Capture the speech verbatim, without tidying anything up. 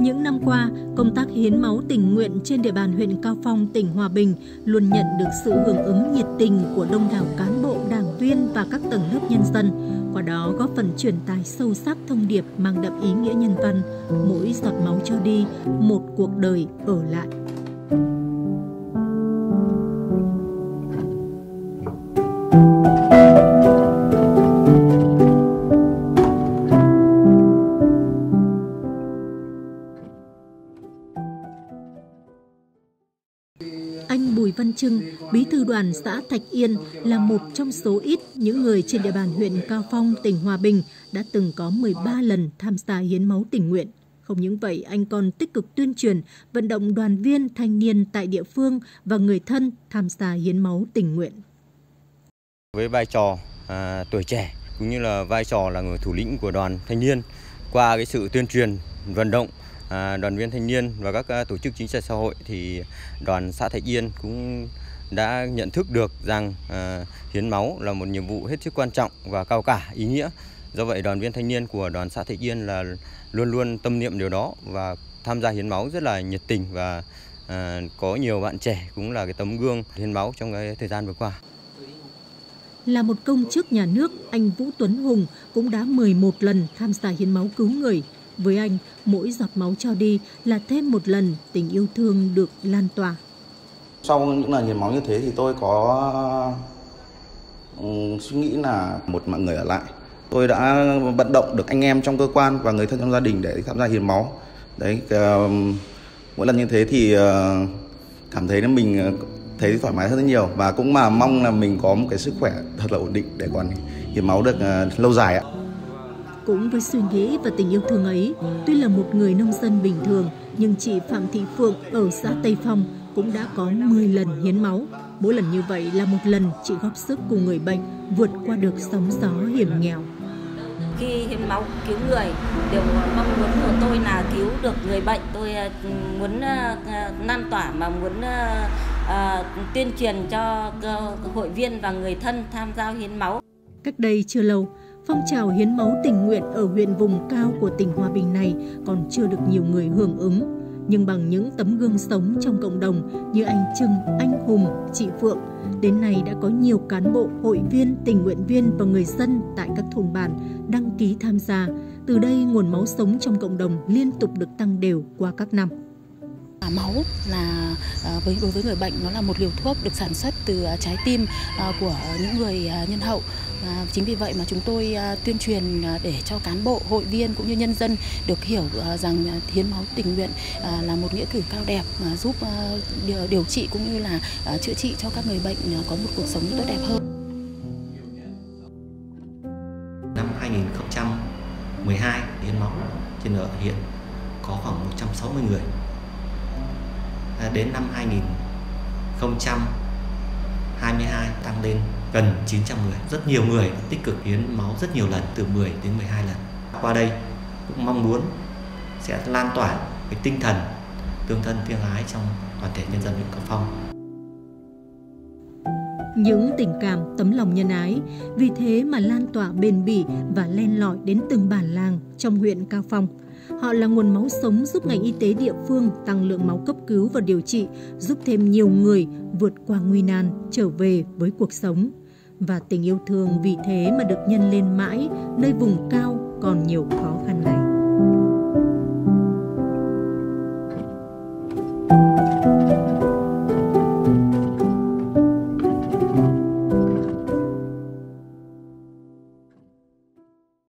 Những năm qua, công tác hiến máu tình nguyện trên địa bàn huyện Cao Phong, tỉnh Hòa Bình luôn nhận được sự hưởng ứng nhiệt tình của đông đảo cán bộ, đảng viên và các tầng lớp nhân dân, qua đó góp phần truyền tải sâu sắc thông điệp mang đậm ý nghĩa nhân văn, mỗi giọt máu cho đi, một cuộc đời ở lại. Anh Bùi Văn Chưng, bí thư đoàn xã Thạch Yên, là một trong số ít những người trên địa bàn huyện Cao Phong, tỉnh Hòa Bình đã từng có mười ba lần tham gia hiến máu tình nguyện. Không những vậy, anh còn tích cực tuyên truyền, vận động đoàn viên, thanh niên tại địa phương và người thân tham gia hiến máu tình nguyện. Với vai trò à, tuổi trẻ cũng như là vai trò là người thủ lĩnh của đoàn thanh niên, qua cái sự tuyên truyền, vận động À, đoàn viên thanh niên và các tổ chức chính trị xã hội thì đoàn xã Thạch Yên cũng đã nhận thức được rằng à, hiến máu là một nhiệm vụ hết sức quan trọng và cao cả, ý nghĩa. Do vậy đoàn viên thanh niên của đoàn xã Thạch Yên là luôn luôn tâm niệm điều đó và tham gia hiến máu rất là nhiệt tình, và à, có nhiều bạn trẻ cũng là cái tấm gương hiến máu trong cái thời gian vừa qua. Là một công chức nhà nước, anh Vũ Tuấn Hùng cũng đã mười một lần tham gia hiến máu cứu người. Với anh, mỗi giọt máu cho đi là thêm một lần tình yêu thương được lan tỏa. Sau những lần hiến máu như thế thì tôi có suy nghĩ là một mạng người ở lại. Tôi đã vận động được anh em trong cơ quan và người thân trong gia đình để tham gia hiến máu. Đấy, mỗi lần như thế thì cảm thấy mình thấy thoải mái hơn rất nhiều, và cũng mà mong là mình có một cái sức khỏe thật là ổn định để còn hiến máu được lâu dài ạ. Cũng với suy nghĩ và tình yêu thương ấy, tuy là một người nông dân bình thường, nhưng chị Phạm Thị Phượng ở xã Tây Phong cũng đã có mười lần hiến máu. Mỗi lần như vậy là một lần chị góp sức cùng người bệnh vượt qua được sóng gió hiểm nghèo. Khi hiến máu cứu người, điều mong muốn của tôi là cứu được người bệnh. Tôi muốn lan tỏa mà muốn tuyên truyền cho hội viên và người thân tham gia hiến máu. Cách đây chưa lâu, phong trào hiến máu tình nguyện ở huyện vùng cao của tỉnh Hòa Bình này còn chưa được nhiều người hưởng ứng. Nhưng bằng những tấm gương sống trong cộng đồng như anh Chưng, anh Hùng, chị Phượng, đến nay đã có nhiều cán bộ, hội viên, tình nguyện viên và người dân tại các thôn bản đăng ký tham gia. Từ đây, nguồn máu sống trong cộng đồng liên tục được tăng đều qua các năm. Máu là với đối với người bệnh nó là một liều thuốc được sản xuất từ trái tim của những người nhân hậu. Chính vì vậy mà chúng tôi tuyên truyền để cho cán bộ, hội viên cũng như nhân dân được hiểu rằng hiến máu tình nguyện là một nghĩa cử cao đẹp mà giúp điều trị cũng như là chữa trị cho các người bệnh có một cuộc sống tốt đẹp hơn. Năm hai nghìn không trăm mười hai hiến máu trên địa bàn hiện có khoảng một trăm sáu mươi người. Đến năm hai nghìn không trăm hai mươi hai tăng lên gần chín trăm người. Rất nhiều người tích cực hiến máu rất nhiều lần, từ mười đến mười hai lần. Qua đây cũng mong muốn sẽ lan tỏa cái tinh thần tương thân tương ái trong toàn thể nhân dân huyện Cao Phong. Những tình cảm, tấm lòng nhân ái vì thế mà lan tỏa bền bỉ và len lỏi đến từng bản làng trong huyện Cao Phong. Họ là nguồn máu sống giúp ngành y tế địa phương tăng lượng máu cấp cứu và điều trị, giúp thêm nhiều người vượt qua nguy nan, trở về với cuộc sống. Và tình yêu thương vì thế mà được nhân lên mãi nơi vùng cao còn nhiều khó khăn này.